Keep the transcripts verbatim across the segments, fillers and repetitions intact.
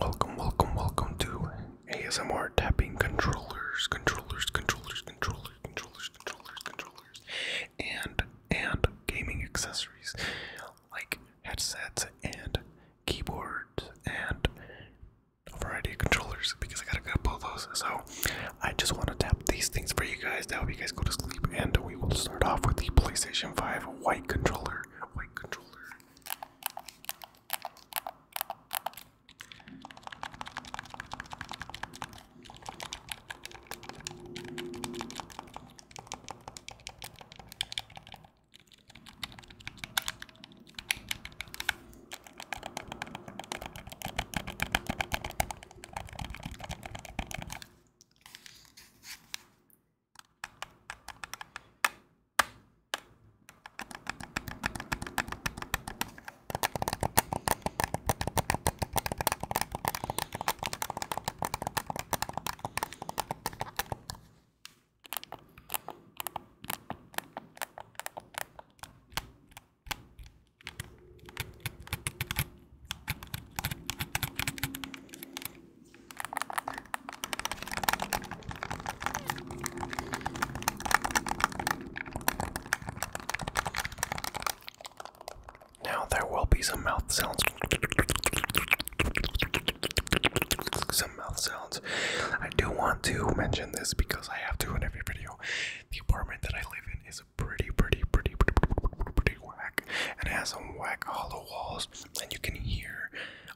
Welcome, welcome, welcome to A S M R tapping controllers, controllers, controllers, controllers, controllers, controllers, controllers, and, and gaming accessories like headsets and keyboards and a variety of controllers, because I gotta get both those. So I just want to tap these things for you guys to help you guys go to sleep, and we will start off with the PlayStation five white controller. White controller. Some mouth sounds, some mouth sounds. I do want to mention this because I have to in every video. The apartment that I live in is pretty, pretty, pretty, pretty, pretty whack, and it has some whack hollow walls, and you can hear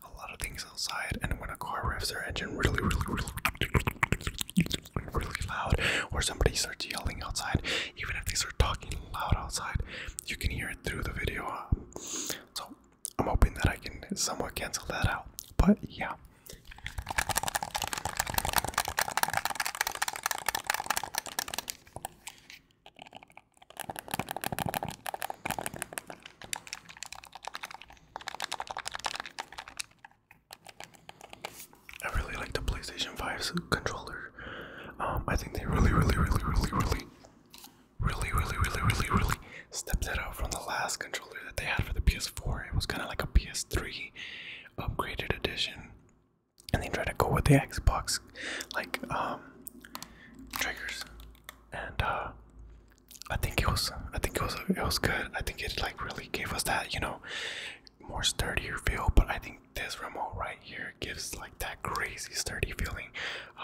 a lot of things outside. And when a car revs their engine really, really, really, really loud, or somebody starts yelling outside, even if they start talking loud outside, you can hear it through the video. So I'm hoping that I can somewhat cancel that out, but yeah. I really like the PlayStation five's controller. Um, I think they really, really, really, really, really, really, really, really, really, really stepped it out from the last controller that they had for the P S four. It was kind of like a P S three upgraded edition, and they tried to go with the Xbox like um triggers, and uh I think it was I think it was it was good. I think it like really gave us that, you know, more sturdier feel, but I think this remote right here gives like that crazy sturdy feeling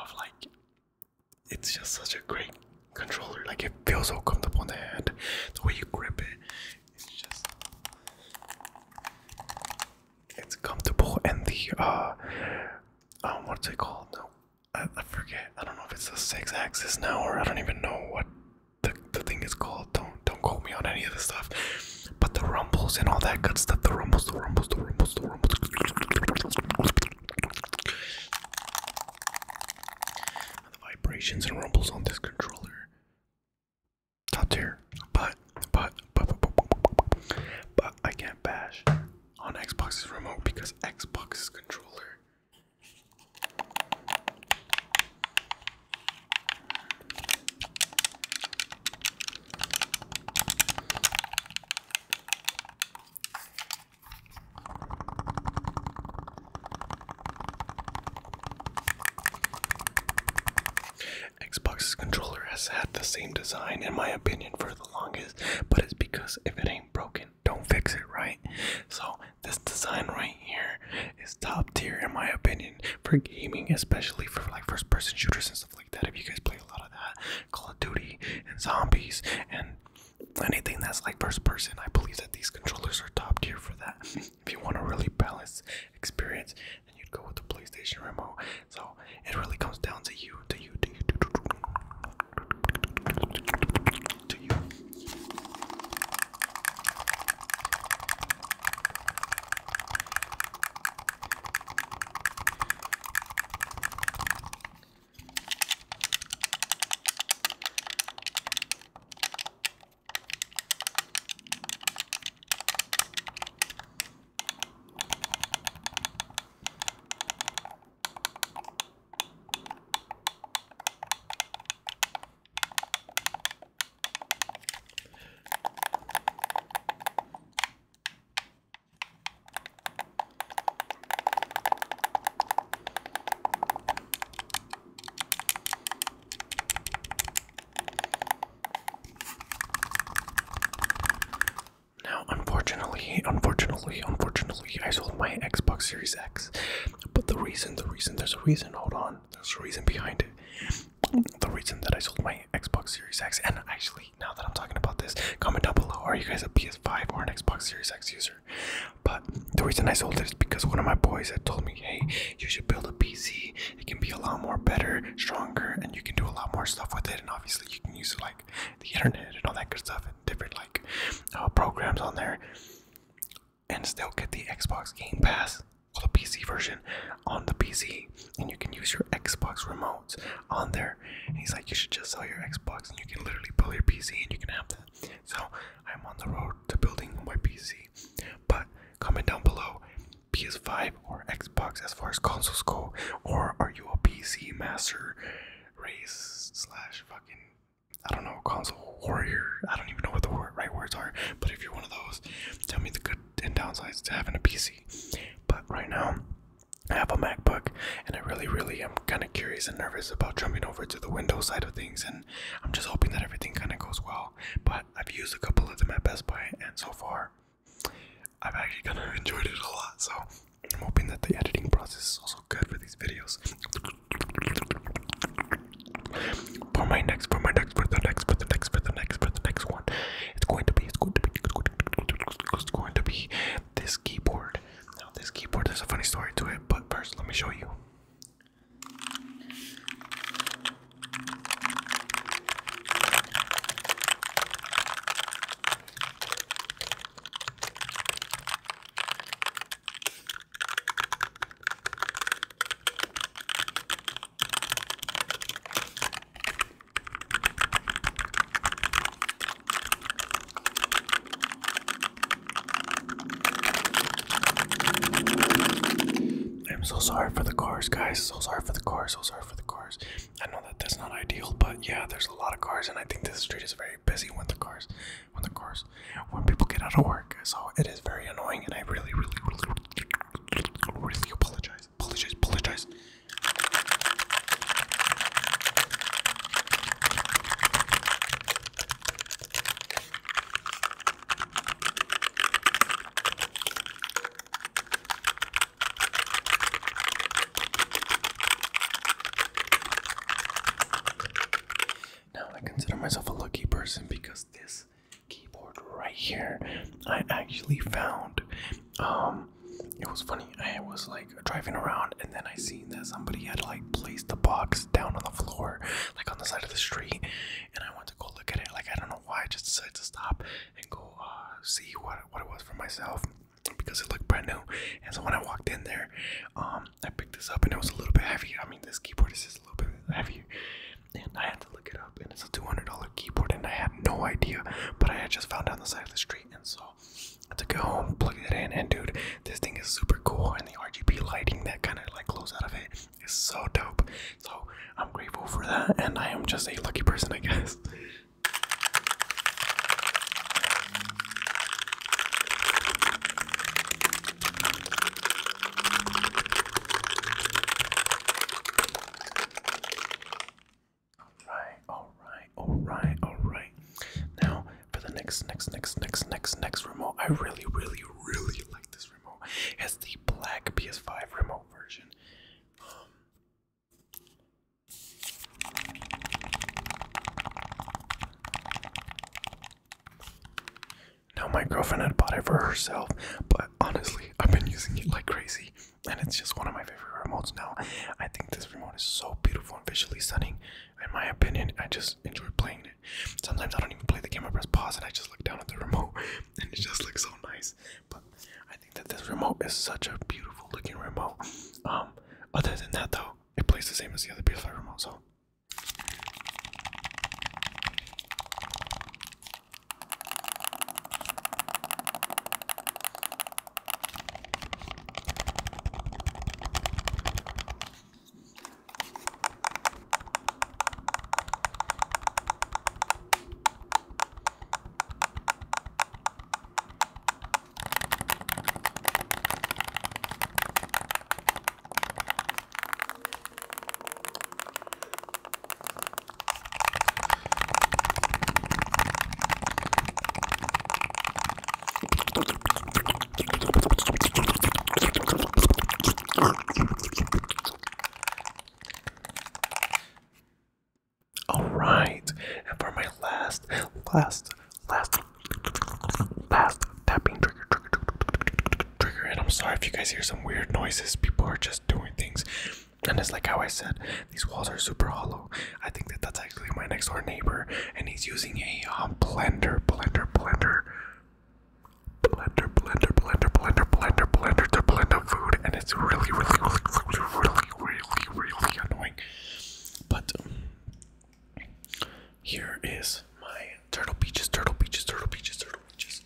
of like, it's just such a great controller. Like, it feels so comfortable in the hand, the way you grip it, it's just, it's comfortable. And the uh um what's it called, no I, I forget, I don't know if it's a six axis now, or I don't even know what the, the thing is called. Don't don't quote me on any of this stuff, but the rumbles and all that good stuff, the rumbles the rumbles the rumbles the rumbles, the rumbles. The vibrations and rumbles on this controller, top tier. But, but, but, but, but, but I can't bash on Xbox's remote because Xbox's controller. Xbox's controller has had the same design, in my opinion, for the longest, but it's because if it ain't broken, don't fix it, right? So this design right here is top tier, in my opinion, for gaming, especially for like first person shooters and stuff like that. If you guys play a lot of that, Call of Duty and zombies and anything that's like first person, I believe that these controllers are top tier for that. If you want a really balanced experience, then you'd go with the PlayStation remote. So it really comes down to you, to you, to you. Unfortunately, unfortunately, I sold my Xbox Series X. But the reason, the reason, there's a reason, hold on, there's a reason behind it. The reason that I sold my Xbox Series X, and actually, now that I'm talking about this, comment down below, are you guys a P S five or an Xbox Series X user? But the reason I sold it is because one of my boys had told me, hey, you should build a P C. It can be a lot more better, stronger, and you can do a lot more stuff with it. And obviously, you can use like the internet and all that good stuff and different like uh, programs on there. And still get the Xbox Game Pass, or the P C version, on the P C, and you can use your Xbox remotes on there. And he's like, you should just sell your Xbox, and you can literally build your P C, and you can have that. So I'm on the road to building my P C. But comment down below, P S five or Xbox as far as consoles go, or are you a P C master race slash fucking, I don't know, console warrior? I don't even know what the word, right words are. But if you're one of those, tell me the good and downsides to having a P C. But right now, I have a MacBook, and I really, really am kind of curious and nervous about jumping over to the Windows side of things, and I'm just hoping that everything kind of goes well. But I've used a couple of them at Best Buy, and so far, I've actually kind of enjoyed it a lot, so I'm hoping that the editing process is also good for these videos. For my next, for my next, for the next, for the next, for the next, for the next one, it's going to be, it's going to be, it's going to be, it's going to be this keyboard. Now this keyboard, there's a funny story to it, but first let me show you. So sorry for the cars, guys. So sorry for the cars. So sorry for the cars. I know that that's not ideal, but yeah, there's a lot of cars, and I think this street is very busy when the cars, when the cars, when people get out of work. So it is very annoying, and I really, really, really, really apologize. Apologize. Apologize. Myself a lucky person because this keyboard right here I actually found. Um it was funny, I was like driving around, and then I seen that somebody had like placed the box down on the floor, like on the side of the street, and I went to go look at it. Like, I don't know why, I just decided to stop and go uh see what, what it was for myself, because it looked brand new. And so when I walked in there, um I picked this up, and it was a little bit heavy. I mean, this keyboard is just a little bit heavy, and I had to look it up, and it's a two hundred dollar keyboard, and I had no idea, but I had just found it on the side of the street. And so I took it home, plugged it in, and dude, this thing is super cool, and the R G B lighting that kind of like glows out of it is so dope. So I'm grateful for that, and I am just a lucky person, I guess. Next, next, next, next, next remote. I really, really, really like this remote. It's the black P S five remote version. Now, my girlfriend had bought it for herself, but honestly, I've been using it like crazy, and it's just one of my favorite remotes now. I think this remote is so beautiful and visually stunning. In my opinion, I just enjoy playing it. Sometimes I don't even play the game, I press pause and I just look down at the remote, and it just looks so nice. But I think that this remote is such a beautiful looking remote. Um, other than that though, it plays the same as the other P S five remote, so. All right, and for my last, last, last, last tapping trigger, trigger, trigger, trigger, and I'm sorry if you guys hear some weird noises. People are just doing things, and it's like how I said, these walls are super hollow. I think that that's actually my next door neighbor, and he's using a um, blender, blender, blender. Blender, blender, blender, blender, blender, blender to blend up food, and it's really, really, really, really, really, really, really annoying. But um, here is my turtle peaches, turtle peaches, turtle peaches, turtle peaches.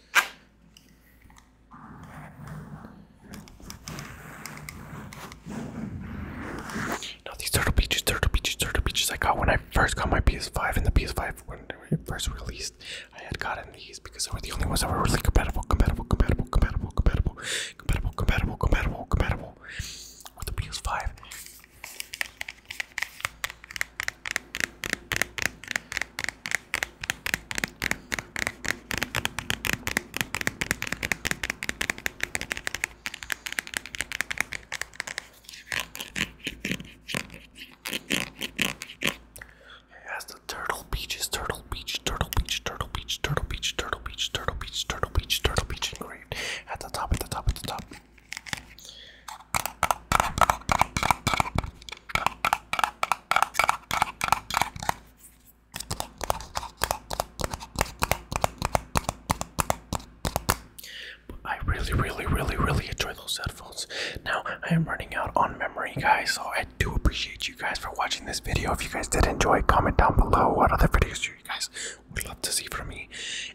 Now these turtle peaches, turtle peaches, turtle peaches I got when I first got my P S five, and the P S five when it first released, I had gotten these because they were the only ones that were really compatible, compatible, compatible, compatible, compatible, compatible, compatible, compatible, compatible with the P S five. Video. If you guys did enjoy, comment down below what other videos you guys would love to see from me,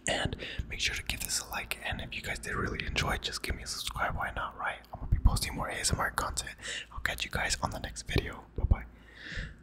and make sure to give this a like, and if you guys did really enjoy, just give me a subscribe, why not, right? I'm gonna be posting more A S M R content. I'll catch you guys on the next video. Bye bye.